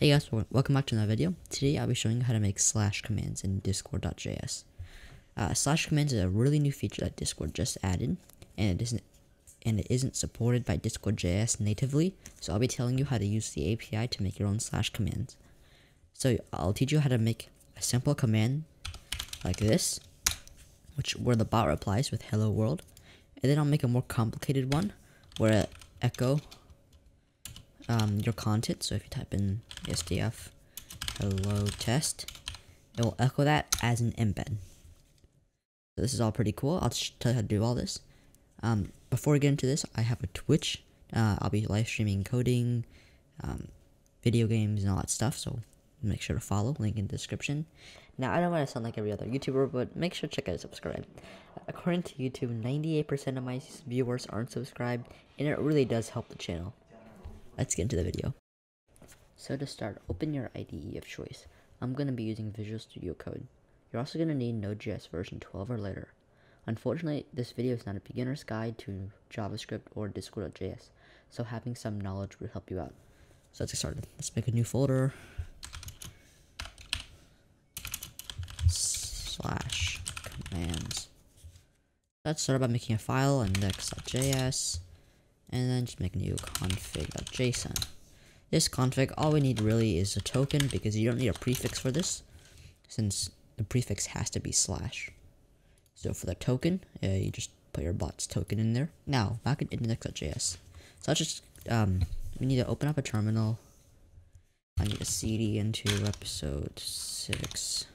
Hey guys, welcome back to another video. Today I'll be showing you how to make slash commands in Discord.js. Slash commands is a really new feature that Discord just added, and it isn't supported by Discord.js natively, so I'll be telling you how to use the API to make your own slash commands. So I'll teach you how to make a simple command like this, where the bot replies with hello world, and then I'll make a more complicated one where echo your content. So if you type in sdf hello test, it will echo that as an embed. So this is all pretty cool. I'll just tell you how to do all this. Before we get into this, I have a Twitch. I'll be live streaming coding, video games, and all that stuff. So make sure to follow. Link in the description. Now, I don't want to sound like every other YouTuber, but make sure to check out and subscribe. According to YouTube, 98% of my viewers aren't subscribed, and it really does help the channel. Let's get into the video. So to start, open your IDE of choice. I'm going to be using Visual Studio Code. You're also going to need Node.js version 12 or later. Unfortunately, this video is not a beginner's guide to JavaScript or Discord.js, so having some knowledge would help you out. So let's get started. Let's make a new folder. Slash commands. Let's start by making a file, index.js. And then just make new config.json. This config, all we need really is a token, because you don't need a prefix for this, since the prefix has to be slash. So for the token, you just put your bot's token in there. Now, back in index.js. So I'll just, we need to open up a terminal. I need a cd into episode 6,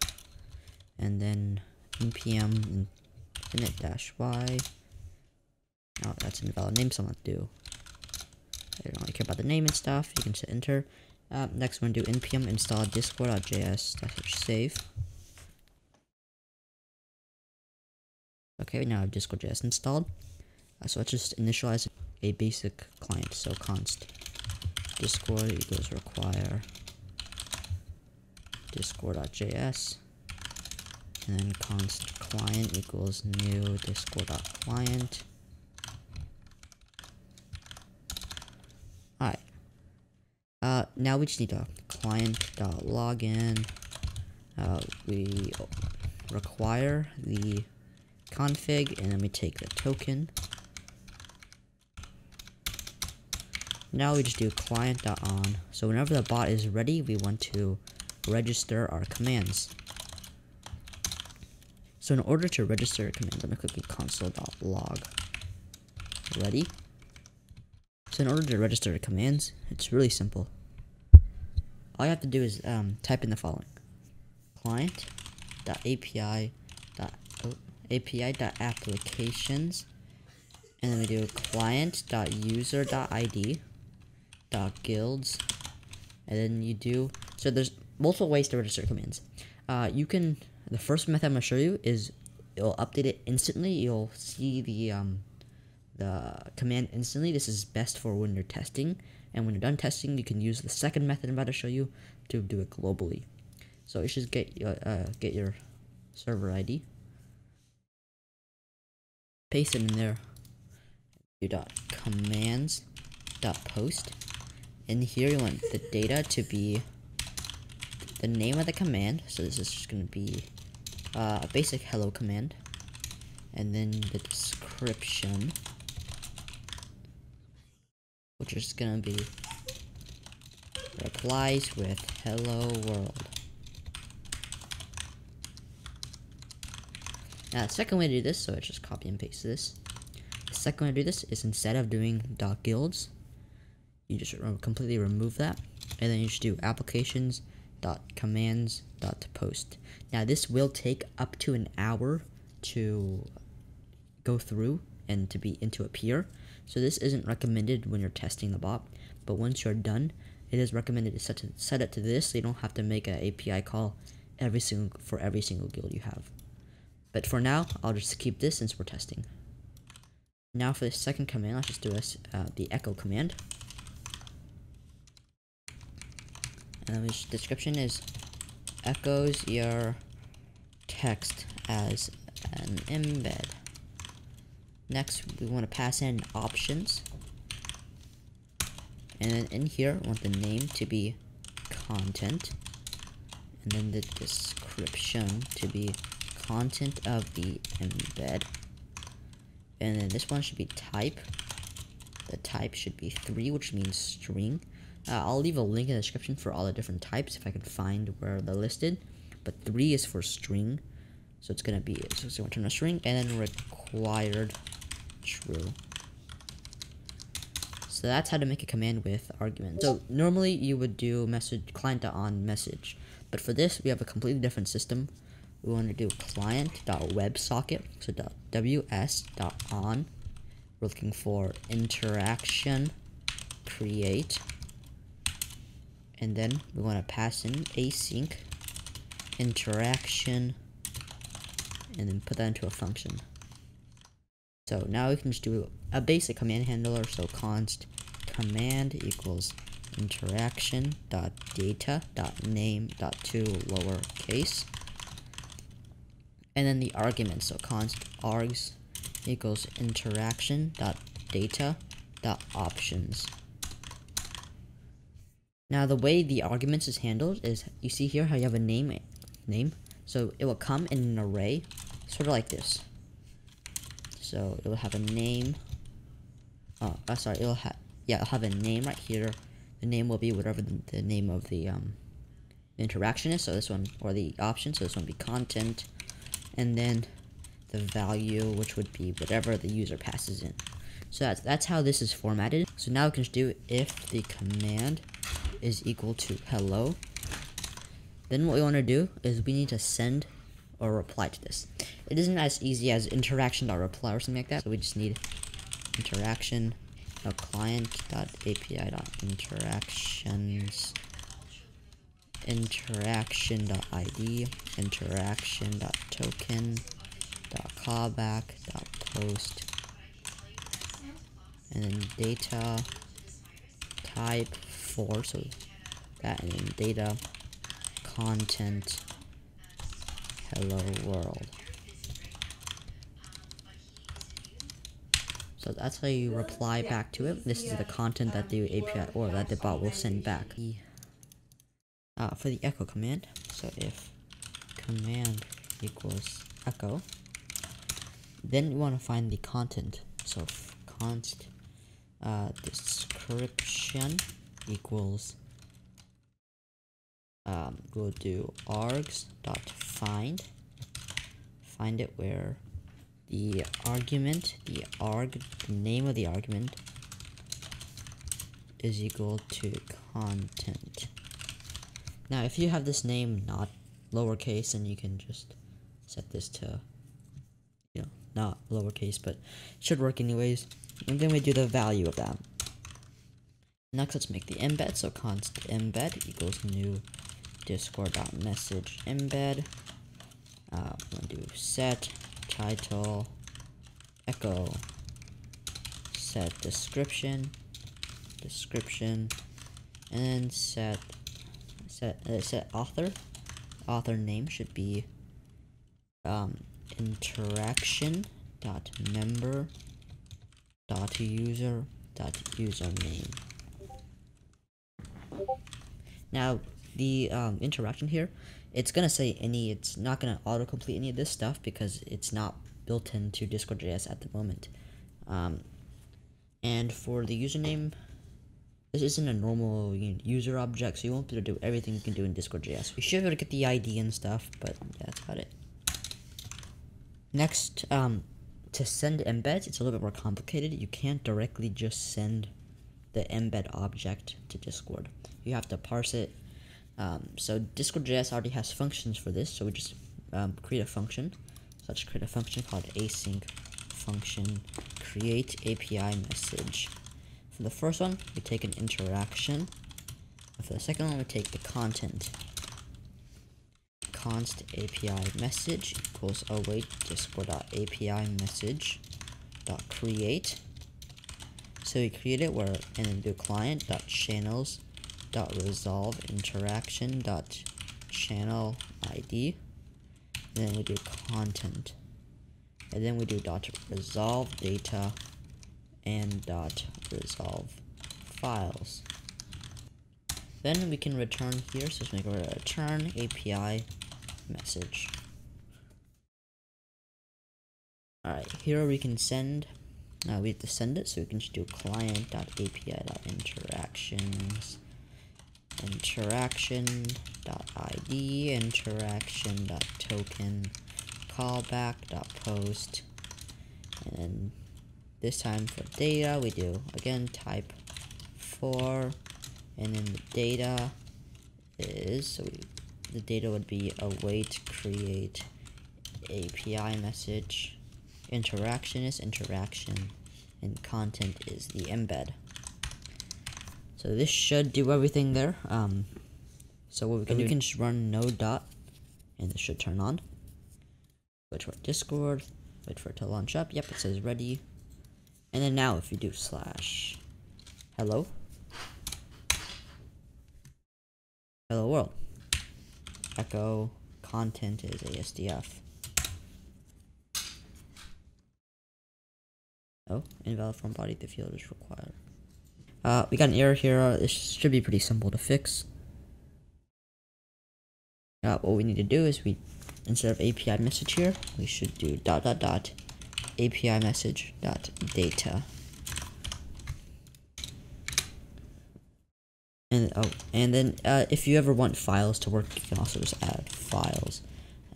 and then npm init-y. Oh, that's an invalid name, so I'm not to do. I don't really care about the name and stuff. You can just enter. Next, we're going to do npm install discord.js/save. Okay, we now have discord.js installed. So let's just initialize a basic client. So const discord equals require discord.js, and then const client equals new discord.client. Alright, now we just need a client.login, we require the config, and then we take the token. Now we just do client.on, so whenever the bot is ready, we want to register our commands. So in order to register a command, I'm going to click console.log ready. So in order to register the commands, it's really simple. All you have to do is type in the following: client.api.applications, and then we do client.user.id.guilds, and then you do. So there's multiple ways to register commands. You can. The first method I'm gonna show you is it'll update it instantly. You'll see the command instantly. This is best for when you're testing, and when you're done testing, you can use the second method I'm about to show you to do it globally. So you should get your server ID, paste it in there, do .commands.post, and here you want the data to be the name of the command. So this is just going to be a basic hello command, and then the description, which is going to be replies with hello world. Now the second way to do this, so I just copy and paste this. The second way to do this is, instead of doing .guilds, you just completely remove that, and then you just do applications.commands.post. Now this will take up to an hour to go through and to be into appear. So this isn't recommended when you're testing the bot, but once you're done, it is recommended to set it to this, so you don't have to make an API call for every single guild you have. But for now, I'll just keep this since we're testing. Now for the second command, let's just do the echo command. And the description is echoes your text as an embed. Next, we want to pass in options, and then in here, we want the name to be content, and then the description to be content of the embed, and then this one should be type. The type should be 3, which means string. I'll leave a link in the description for all the different types if I can find where they're listed, but 3 is for string, so it's gonna be turn to string, and then required true. So that's how to make a command with arguments. So normally you would do message client.onMessage, but for this we have a completely different system. We want to do client.websocket, so .ws.on. We're looking for interaction create, and then we want to pass in async interaction, and then put that into a function. So now we can just do a basic command handler, so const command equals interaction dot data dot name dot to lowercase, and then the argument, so const args equals interaction dot data dot options. Now the way the arguments is handled is, you see here how you have a name, so it will come in an array, sort of like this. So it will have a name. Oh, sorry. It'll have a name right here. The name will be whatever the name of the interaction is. So this one, or the option. So this one would be content, and then the value, which would be whatever the user passes in. So that's how this is formatted. So now we can just do if the command is equal to hello. Then what we want to do is we need to send or reply to this. It isn't as easy as interaction.reply or something like that, so we just need interaction client.api.interactions interaction.id interaction.token.callback.post, and then data type 4, so that, and then data content hello world. So that's how you reply back to it. This is the content that the API or that the bot will send back. For the echo command, so if command equals echo, then you want to find the content. So const description equals we'll do args.find. Find it where the argument, the name of the argument is equal to content. Now if you have this name not lowercase, then you can just set this to, you know, not lowercase, but it should work anyways. And then we do the value of that. Next let's make the embed, so const embed equals new discord.message embed. I'm gonna do set title echo, set description, and then set author name should be interaction dot member dot user dot username. Now the interaction here, it's gonna say any, it's not gonna autocomplete any of this stuff because it's not built into Discord.js at the moment. And for the username, this isn't a normal user object, so you won't be able to do everything you can do in Discord.js. You should be able to get the ID and stuff, but that's about it. Next, to send embeds, it's a little bit more complicated. You can't directly just send the embed object to Discord. You have to parse it. So Discord.js already has functions for this, so we just create a function. So let's create a function called async function create API message. For the first one, we take an interaction, and for the second one, we take the content. Const API message equals await Discord.api message dot create. So we create it where, and then do client dot channels dot resolve interaction dot channel ID, and then we do content, and then we do dot resolve data and dot resolve files, Then we can return here, so let's make a return API message. Alright, here we can send, we have to send it, so we can just do client.api.interactions, interaction.id, interaction.token, callback.post, and then this time for data, we do, again, type for, and then the data is, so the data would be await create API message, interaction is interaction, and content is the embed. So this should do everything there. So what we can do, we can just run node dot, and this should turn on. Wait for Discord, wait for it to launch up. Yep, it says ready. And then now if you do slash hello, hello world, echo content is ASDF. Oh, invalid form body, the field is required. We got an error here. This should be pretty simple to fix. What we need to do is we, instead of API message here, we should do ... API message .data. And then if you ever want files to work, you can also just add files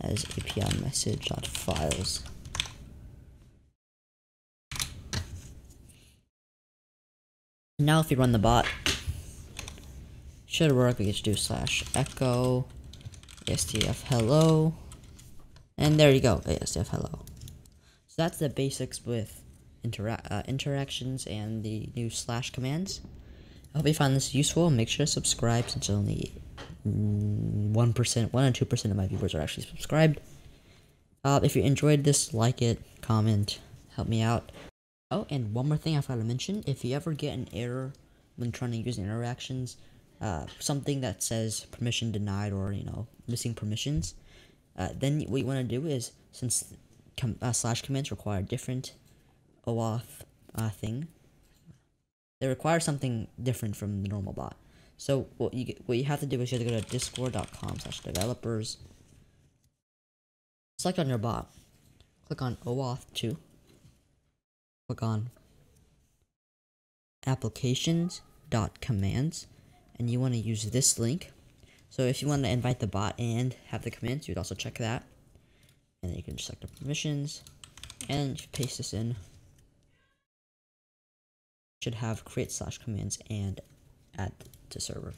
as API message .files. Now if you run the bot, it should work. We just do slash echo ASDF hello, and there you go, ASDF hello. So that's the basics with interactions and the new slash commands. I hope you found this useful. Make sure to subscribe, since only 1 or 2% of my viewers are actually subscribed. If you enjoyed this, like it, comment, help me out. Oh, and one more thing I forgot to mention, if you ever get an error when trying to use interactions, something that says permission denied or, you know, missing permissions, then what you want to do is, since slash commands require a different OAuth thing, they require something different from the normal bot. So what you have to do is you have to go to discord.com/developers, select on your bot, click on OAuth 2, click on applications.commands, and you want to use this link. So if you want to invite the bot and have the commands, you'd also check that. And then you can select the permissions and paste this in. Should have create slash commands and add to server.